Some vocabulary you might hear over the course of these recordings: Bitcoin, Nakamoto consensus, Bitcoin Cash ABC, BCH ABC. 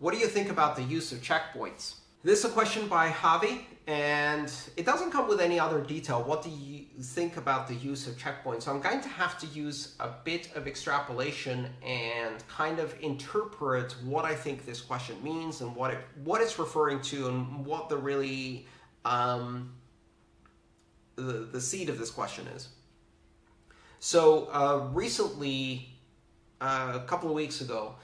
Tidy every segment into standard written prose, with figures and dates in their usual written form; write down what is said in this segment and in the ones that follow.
What do you think about the use of checkpoints? This is a question by Javi, and it doesn't come with any other detail. What do you think about the use of checkpoints? So I'm going to have to use a bit of extrapolation and kind of interpret what I think this question means and what it's referring to and what the really the seed of this question is. So recently, a couple of weeks ago,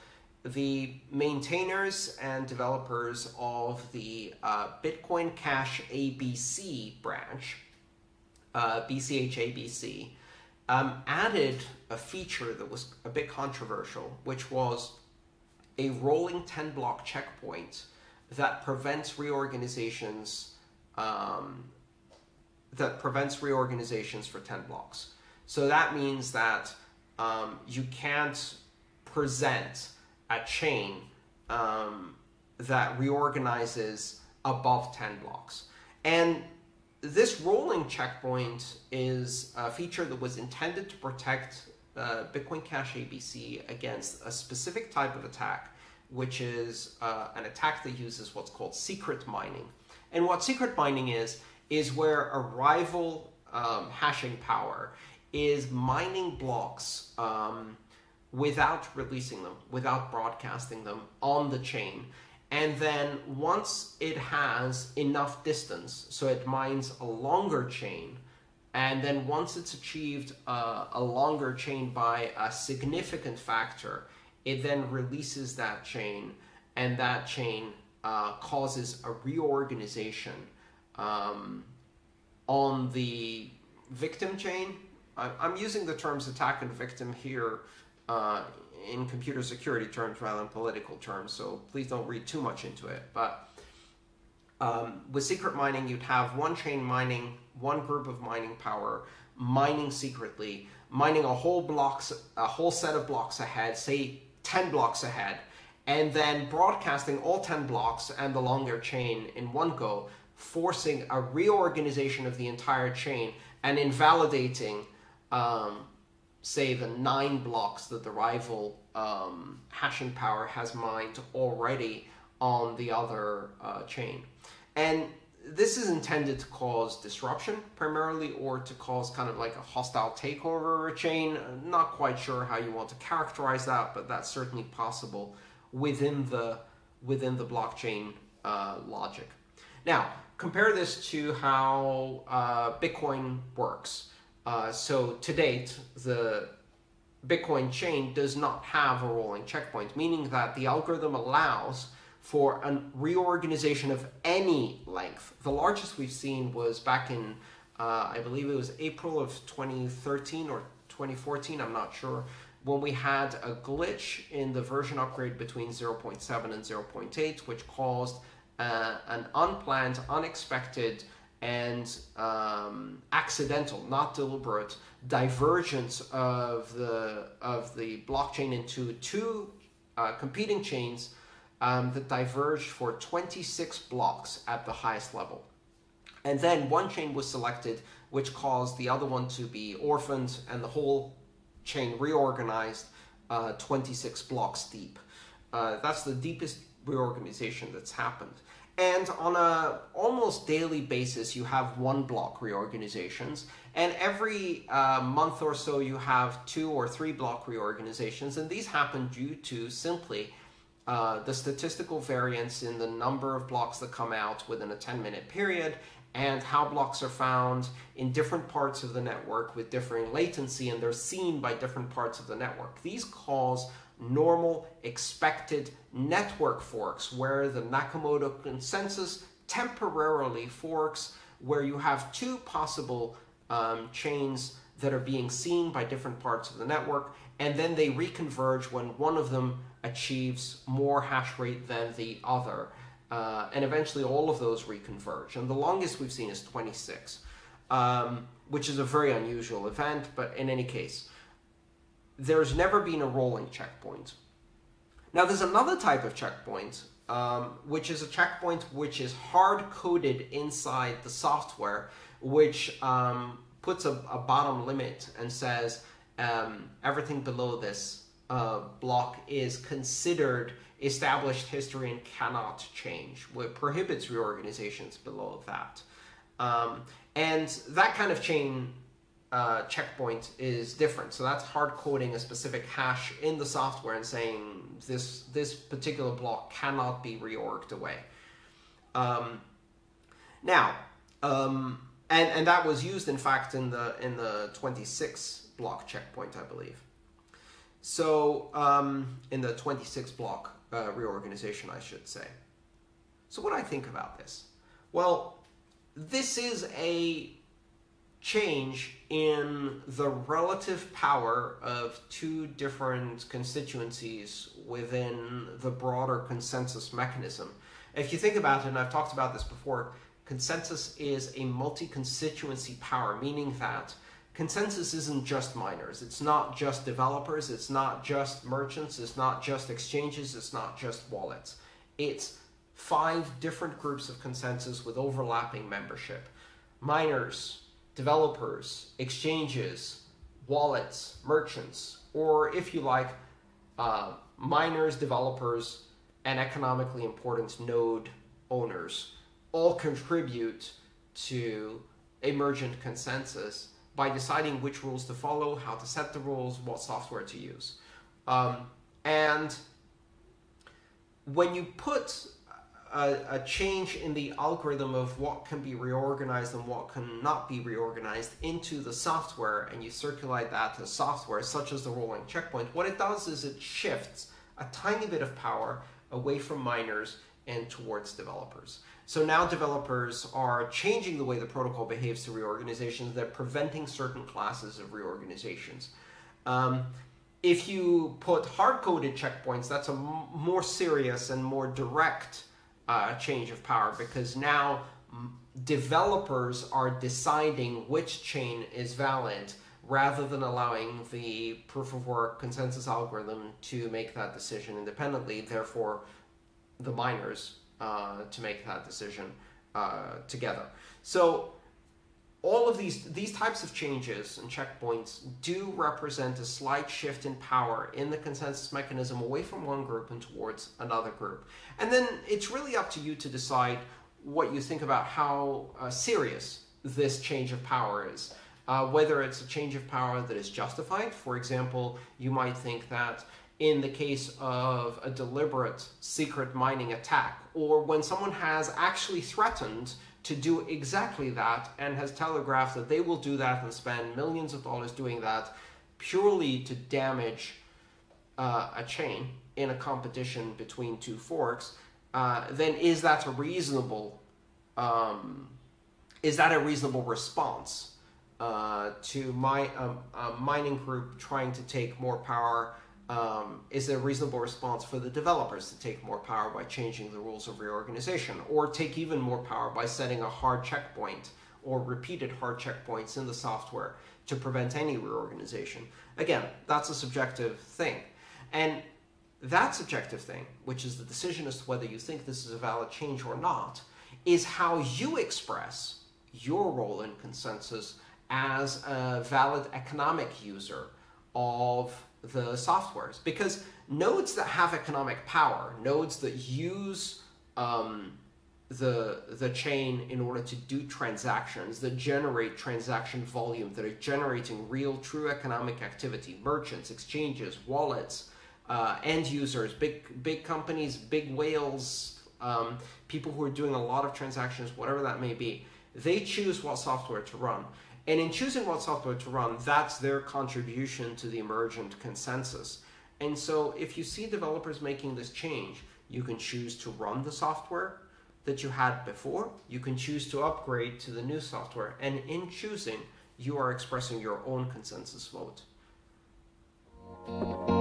the maintainers and developers of the Bitcoin Cash ABC branch, BCH ABC, added a feature that was a bit controversial, which was a rolling 10-block checkpoint that prevents reorganizations for 10 blocks. So that means that you can't present a chain that reorganizes above 10 blocks. And this rolling checkpoint is a feature that was intended to protect Bitcoin Cash ABC against a specific type of attack, which is an attack that uses what's called secret mining. And what secret mining is where a rival hashing power is mining blocks without releasing them, without broadcasting them on the chain. And then once it has enough distance, so it mines a longer chain, and then once it's achieved a longer chain by a significant factor, it then releases that chain, and that chain causes a reorganization on the victim chain. I'm using the terms attack and victim here in computer security terms rather than political terms, so please don't read too much into it. But with secret mining, you'd have one chain mining, one group of mining power, mining secretly, mining a whole set of blocks ahead, say 10 blocks ahead, and then broadcasting all 10 blocks and the longer chain in one go, forcing a reorganization of the entire chain and invalidating say the 9 blocks that the rival hashing power has mined already on the other chain. And this is intended to cause disruption primarily, or to cause kind of like a hostile takeover of a chain. Not quite sure how you want to characterize that, but that's certainly possible within the blockchain logic. Now, compare this to how Bitcoin works. So to date, the Bitcoin chain does not have a rolling checkpoint, meaning that the algorithm allows for a reorganization of any length. The largest we've seen was back in, I believe it was April of 2013 or 2014, I'm not sure, when we had a glitch in the version upgrade between 0.7 and 0.8, which caused an unplanned, unexpected, and accidental, not deliberate, divergence of the blockchain into two competing chains that diverged for 26 blocks at the highest level. And then one chain was selected, which caused the other one to be orphaned, and the whole chain reorganized 26 blocks deep. That's the deepest reorganization that's happened. And on a almost daily basis, you have 1-block reorganizations, and every month or so you have 2- or 3-block reorganizations, and these happen due to simply the statistical variance in the number of blocks that come out within a 10-minute period, and how blocks are found in different parts of the network with differing latency, and they're seen by different parts of the network. These cause normal, expected network forks, where the Nakamoto consensus temporarily forks, where you have two possible chains that are being seen by different parts of the network, and then they reconverge when one of them achieves more hash rate than the other. And eventually all of those reconverge. And the longest we've seen is 26, which is a very unusual event, but in any case, there's never been a rolling checkpoint. Now, there's another type of checkpoint, which is a checkpoint which is hard-coded inside the software, which puts a bottom limit and says everything below this block is considered established history and cannot change, what prohibits reorganizations below that. And that kind of chain checkpoint is different. So that's hard coding a specific hash in the software and saying this particular block cannot be reorged away. And that was used, in fact, in the 26 block checkpoint, I believe. So in the 26 block reorganization, I should say. So what do I think about this? Well, this is a change in the relative power of two different constituencies within the broader consensus mechanism. If you think about it, and I've talked about this before, consensus is a multi-constituency power, meaning that consensus isn't just miners, it's not just developers, it's not just merchants, it's not just exchanges, it's not just wallets. It's 5 different groups of consensus with overlapping membership. Miners, developers, exchanges, wallets, merchants, or if you like, miners, developers, and economically important node owners all contribute to emergent consensus by deciding which rules to follow, how to set the rules, what software to use. And when you put a change in the algorithm of what can be reorganized and what cannot be reorganized into the software, and you circulate that to software, such as the rolling checkpoint, what it does is it shifts a tiny bit of power away from miners and towards developers. So now developers are changing the way the protocol behaves to reorganizations. They're preventing certain classes of reorganizations. If you put hard-coded checkpoints, that's a more serious and more direct change of power, because now developers are deciding which chain is valid rather than allowing the proof-of-work consensus algorithm to make that decision independently, therefore the miners to make that decision together. So all of these types of changes and checkpoints do represent a slight shift in power in the consensus mechanism away from one group and towards another group. And then it's really up to you to decide what you think about how serious this change of power is. Whether it's a change of power that is justified. For example, you might think that in the case of a deliberate secret mining attack, or when someone has actually threatened to do exactly that and has telegraphed that they will do that and spend millions of dollars doing that purely to damage a chain in a competition between two forks, then is that a reasonable response to my mining group trying to take more power? Is there a reasonable response for the developers to take more power by changing the rules of reorganization, or take even more power by setting a hard checkpoint or repeated hard checkpoints in the software to prevent any reorganization? Again, that's a subjective thing. And that subjective thing, which is the decision as to whether you think this is a valid change or not, is how you express your role in consensus as a valid economic user of the softwares. Because nodes that have economic power, nodes that use the chain in order to do transactions, that generate transaction volume, that are generating real, true economic activity, merchants, exchanges, wallets, end users, big companies, big whales, people who are doing a lot of transactions, whatever that may be, they choose what software to run. And in choosing what software to run, that's their contribution to the emergent consensus. And so if you see developers making this change, you can choose to run the software that you had before, you can choose to upgrade to the new software, and in choosing, you are expressing your own consensus vote.